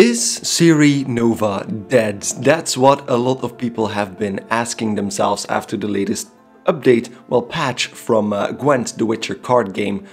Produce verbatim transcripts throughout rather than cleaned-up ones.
Is Ciri Nova dead? That's what a lot of people have been asking themselves after the latest update, well, patch from uh, Gwent: The Witcher Card Game.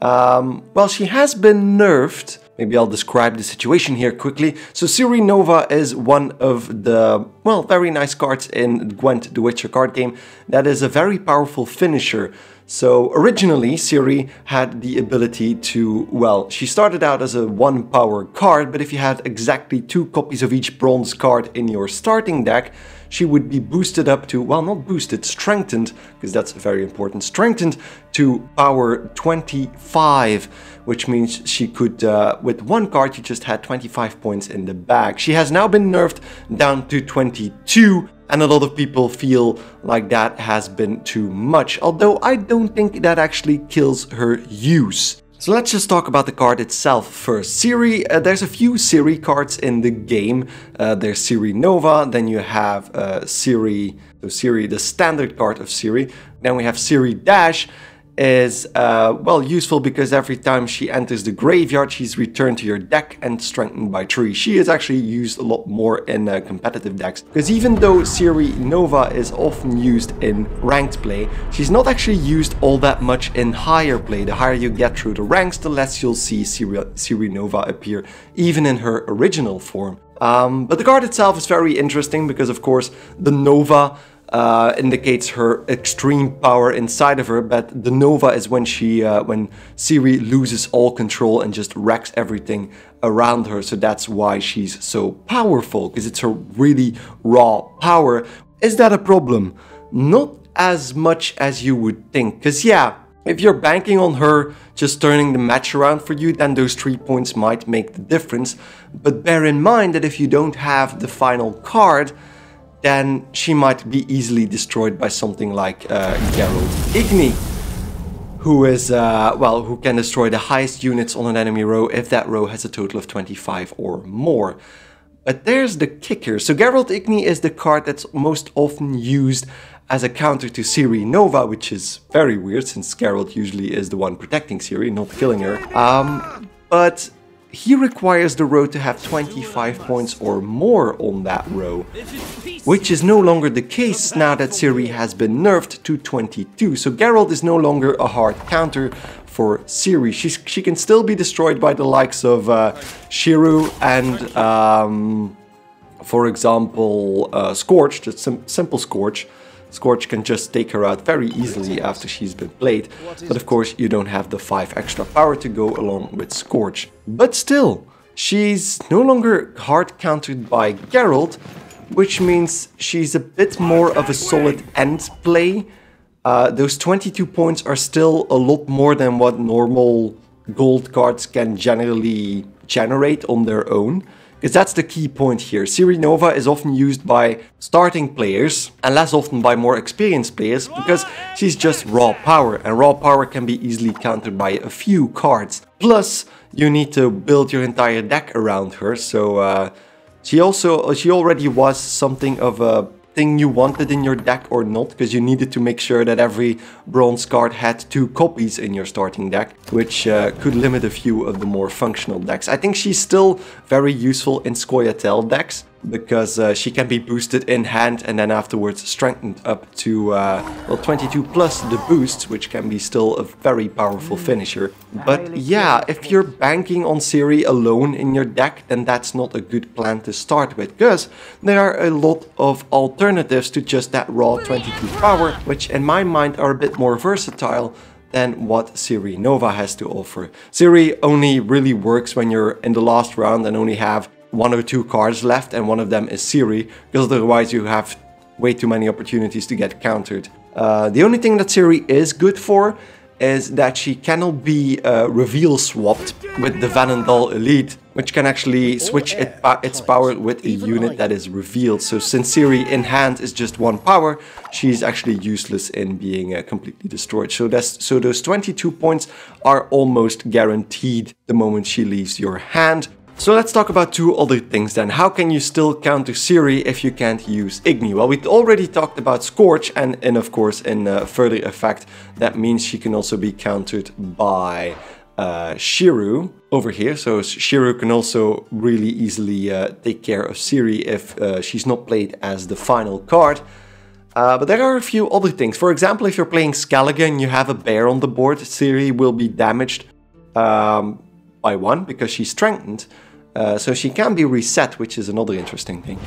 Um, well, she has been nerfed. Maybe I'll describe the situation here quickly. So Ciri Nova is one of the, well, very nice cards in Gwent: The Witcher Card Game. That is a very powerful finisher. So originally Ciri had the ability to, well, she started out as a one power card, but if you had exactly two copies of each bronze card in your starting deck, she would be boosted up to, well, not boosted, strengthened, because that's very important, strengthened to power twenty-five, which means she could, uh, with one card, you just had twenty-five points in the bag. She has now been nerfed down to twenty-two. And a lot of people feel like that has been too much, although I don't think that actually kills her use. So let's just talk about the card itself first. Ciri, uh, there's a few Ciri cards in the game. Uh, there's Ciri Nova, then you have uh, Ciri, so Ciri, the standard card of Ciri. Then we have Ciri Dash, is, uh, well, useful because every time she enters the graveyard, she's returned to your deck and strengthened by three. She is actually used a lot more in uh, competitive decks, because even though Ciri Nova is often used in ranked play, she's not actually used all that much in higher play. The higher you get through the ranks, the less you'll see Ciri, Ciri Nova appear, even in her original form. Um, but the card itself is very interesting because, of course, the Nova Uh, indicates her extreme power inside of her, but the Nova is when she, uh, when Ciri loses all control and just wrecks everything around her. So that's why she's so powerful, because it's her really raw power. Is that a problem? Not as much as you would think, because yeah, if you're banking on her just turning the match around for you, then those three points might make the difference. But bear in mind that if you don't have the final card, then she might be easily destroyed by something like uh, Geralt Igni, who is, uh, well, who can destroy the highest units on an enemy row if that row has a total of twenty-five or more. But there's the kicker. So Geralt Igni is the card that's most often used as a counter to Ciri Nova, which is very weird since Geralt usually is the one protecting Ciri, not killing her. Um, but he requires the row to have twenty-five points or more on that row, which is no longer the case now that Ciri has been nerfed to twenty-two. So Geralt is no longer a hard counter for Ciri. She's, she can still be destroyed by the likes of uh, Shiru and, um, for example, uh, Scourge, just sim simple Scourge. Scourge can just take her out very easily after she's been played, but of course you don't have the five extra power to go along with Scourge. But still, she's no longer hard countered by Geralt, which means she's a bit more of a solid end play. Uh, those twenty-two points are still a lot more than what normal gold cards can generally generate on their own. Because that's the key point here. Ciri Nova is often used by starting players and less often by more experienced players, because she's just raw power, and raw power can be easily countered by a few cards. Plus, you need to build your entire deck around her. So uh, she also she already was something of a thing you wanted in your deck or not, because you needed to make sure that every bronze card had two copies in your starting deck, which uh, could limit a few of the more functional decks. I think she's still very useful in Scoia'tael decks, because uh, she can be boosted in hand and then afterwards strengthened up to uh, well, twenty-two plus the boosts, which can be still a very powerful finisher. But yeah, if you're banking on Ciri alone in your deck, then that's not a good plan to start with, because there are a lot of alternatives to just that raw twenty-two power, which in my mind are a bit more versatile than what Ciri Nova has to offer. Ciri only really works when you're in the last round and only have one or two cards left, and one of them is Ciri, because otherwise you have way too many opportunities to get countered. Uh, the only thing that Ciri is good for is that she cannot be uh, reveal swapped with the Vanendal Elite, which can actually switch it, uh, its power with a unit that is revealed. So since Ciri in hand is just one power, she's actually useless in being uh, completely destroyed. So, that's, so those twenty-two points are almost guaranteed the moment she leaves your hand. So let's talk about two other things then. How can you still counter Ciri if you can't use Igni? Well, we already talked about Scourge, and, and of course in uh, further effect, that means she can also be countered by uh, Shiru over here. So Shiru can also really easily uh, take care of Ciri if uh, she's not played as the final card. Uh, but there are a few other things. For example, if you're playing Skellige and you have a bear on the board, Ciri will be damaged um, by one because she's strengthened. Uh, so she can be reset, which is another interesting thing.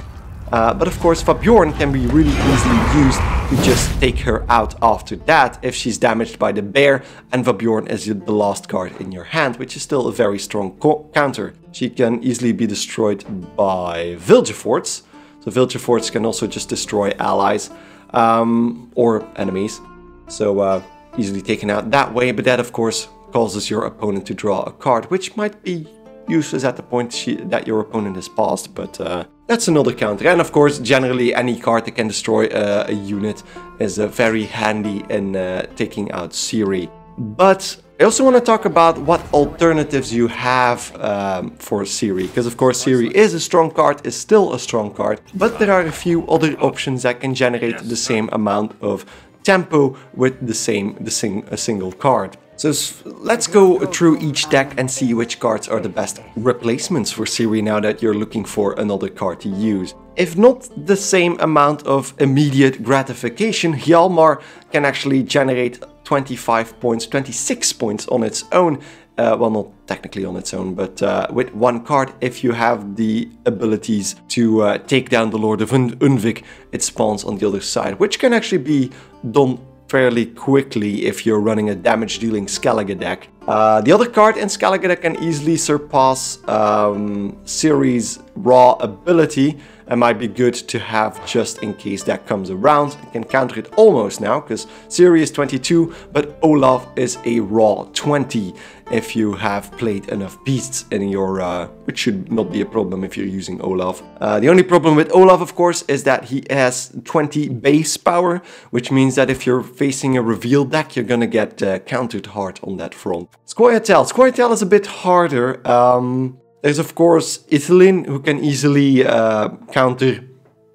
Uh, but of course, Fabjorn can be really easily used to just take her out after that if she's damaged by the bear, and Fabjorn is the last card in your hand, which is still a very strong counter. She can easily be destroyed by Vilgefortz. So Vilgefortz can also just destroy allies um, or enemies. So uh, easily taken out that way, but that of course causes your opponent to draw a card, which might be useless at the point she, that your opponent has passed, but uh, that's another counter. And of course, generally any card that can destroy uh, a unit is uh, very handy in uh, taking out Ciri. But I also want to talk about what alternatives you have um, for Ciri, because of course Ciri is a strong card, is still a strong card, but there are a few other options that can generate the same amount of tempo with the same the sing, a single card. So let's go through each deck and see which cards are the best replacements for Ciri now that you're looking for another card to use. If not the same amount of immediate gratification, Hjalmar can actually generate twenty-five points, twenty-six points on its own. Uh, well, not technically on its own, but uh, with one card, if you have the abilities to uh, take down the Lord of Unvik, it spawns on the other side, which can actually be done fairly quickly if you're running a damage-dealing Skellige deck. Uh, the other card in Skellige that can easily surpass um, Ciri's raw ability and might be good to have just in case that comes around. You can counter it almost now, because Ciri is twenty-two, but Olaf is a raw twenty if you have played enough beasts in your... Uh, which should not be a problem if you're using Olaf. Uh, the only problem with Olaf, of course, is that he has twenty base power, which means that if you're facing a reveal deck, you're gonna get uh, countered hard on that front. Scoia'tael. Scoia'tael is a bit harder. Um... There's of course Ithelin, who can easily uh, counter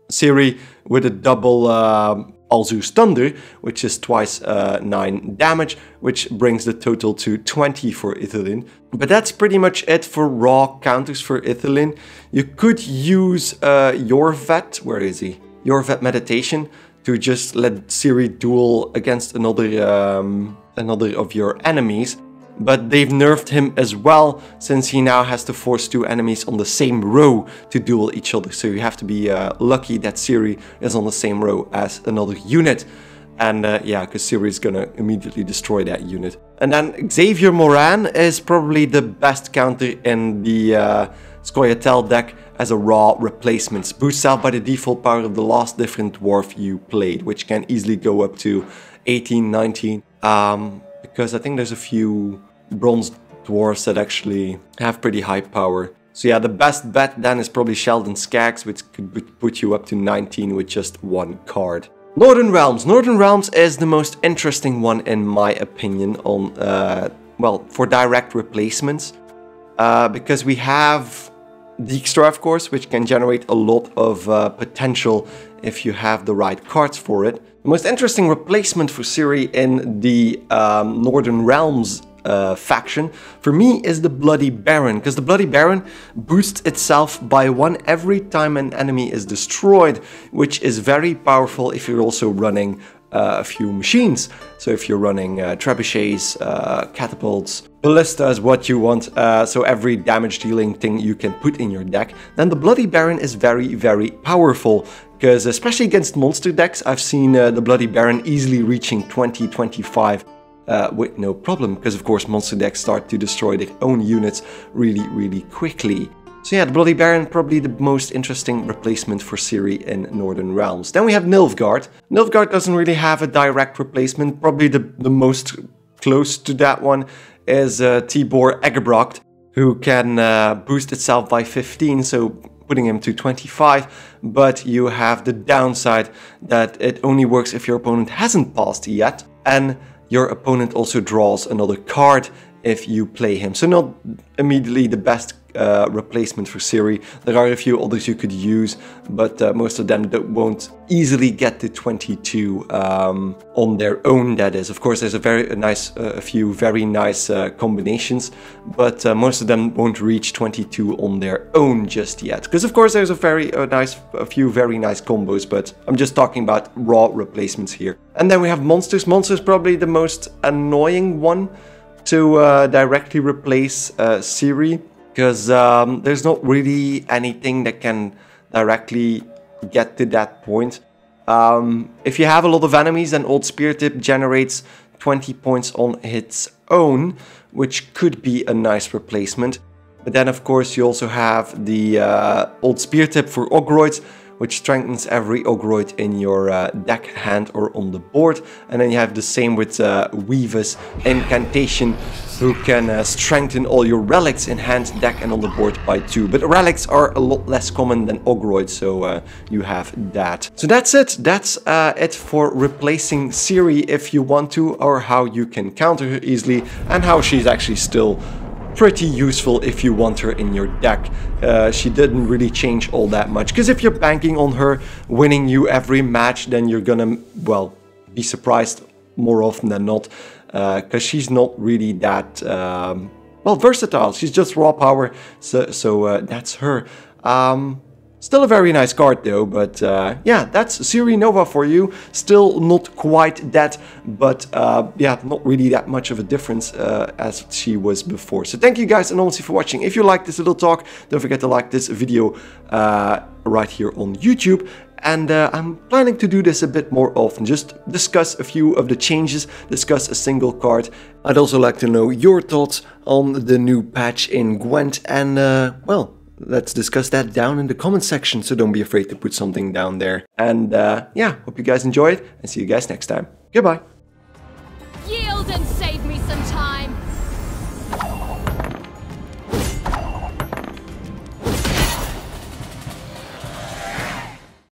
Ciri with a double uh, Alzu's Thunder, which is twice uh, nine damage, which brings the total to twenty for Ithelin. But that's pretty much it for raw counters for Ithelin. You could use uh, Yorvet, where is he? Yorvet Meditation, to just let Ciri duel against another, um, another of your enemies. But they've nerfed him as well, since he now has to force two enemies on the same row to duel each other. So you have to be uh, lucky that Ciri is on the same row as another unit. And uh, yeah, because Ciri is going to immediately destroy that unit. And then Xavier Moran is probably the best counter in the uh, Scoia'tael deck as a raw replacement. Boosts out by the default power of the last different dwarf you played, which can easily go up to eighteen, nineteen. Um, because I think there's a few bronze dwarves that actually have pretty high power. So yeah, the best bet then is probably Sheldon Skaggs, which could put you up to nineteen with just one card. Northern Realms. Northern Realms is the most interesting one in my opinion on, uh, well, for direct replacements. Uh, because we have Dijkstra, of course, which can generate a lot of uh, potential if you have the right cards for it. The most interesting replacement for Ciri in the um, Northern Realms Uh, faction for me is the Bloody Baron, because the Bloody Baron boosts itself by one every time an enemy is destroyed, which is very powerful if you're also running uh, a few machines. So if you're running uh, trebuchets, uh, catapults, ballistas, what you want, uh, so every damage dealing thing you can put in your deck, then the Bloody Baron is very very powerful, because especially against monster decks I've seen uh, the Bloody Baron easily reaching twenty, twenty-five Uh, with no problem, because of course monster decks start to destroy their own units really really quickly. So yeah, the Bloody Baron probably the most interesting replacement for Ciri in Northern Realms. Then we have Nilfgaard. Nilfgaard doesn't really have a direct replacement. Probably the, the most close to that one is uh, Tibor Egebrokt, who can uh, boost itself by fifteen, so putting him to twenty-five, but you have the downside that it only works if your opponent hasn't passed yet, and your opponent also draws another card if you play him. So not immediately the best uh, replacement for Ciri. There are a few others you could use, but uh, most of them that won't easily get to twenty-two um, on their own, that is. Of course, there's a very a nice, uh, a few very nice uh, combinations, but uh, most of them won't reach twenty-two on their own just yet. Because of course there's a very uh, nice, a few very nice combos, but I'm just talking about raw replacements here. And then we have monsters. Monsters probably the most annoying one to uh, directly replace uh, Ciri, because um, there's not really anything that can directly get to that point. Um, if you have a lot of enemies, then Old Spear Tip generates twenty points on its own, which could be a nice replacement. But then of course you also have the uh, Old Spear Tip for Ogroids, which strengthens every Ogroid in your uh, deck, hand or on the board. And then you have the same with uh, Weaver's Incantation, who can uh, strengthen all your relics in hand, deck and on the board by two. But relics are a lot less common than Ogroids, so uh, you have that. So that's it. That's uh, it for replacing Ciri if you want to, or how you can counter her easily, and how she's actually still pretty useful if you want her in your deck. Uh, she didn't really change all that much, because if you're banking on her winning you every match, then you're gonna, well, be surprised more often than not, because uh, she's not really that, um, well, versatile. She's just raw power, so, so uh, that's her. Um, Still a very nice card though, but uh, yeah, that's Ciri Nova for you. Still not quite that, but uh, yeah, not really that much of a difference uh, as she was before. So thank you guys enormously for watching. If you liked this little talk, don't forget to like this video uh, right here on YouTube. And uh, I'm planning to do this a bit more often, just discuss a few of the changes, discuss a single card. I'd also like to know your thoughts on the new patch in Gwent, and uh, well, let's discuss that down in the comment section, so don't be afraid to put something down there. And uh, yeah, hope you guys enjoyed, and see you guys next time. Goodbye.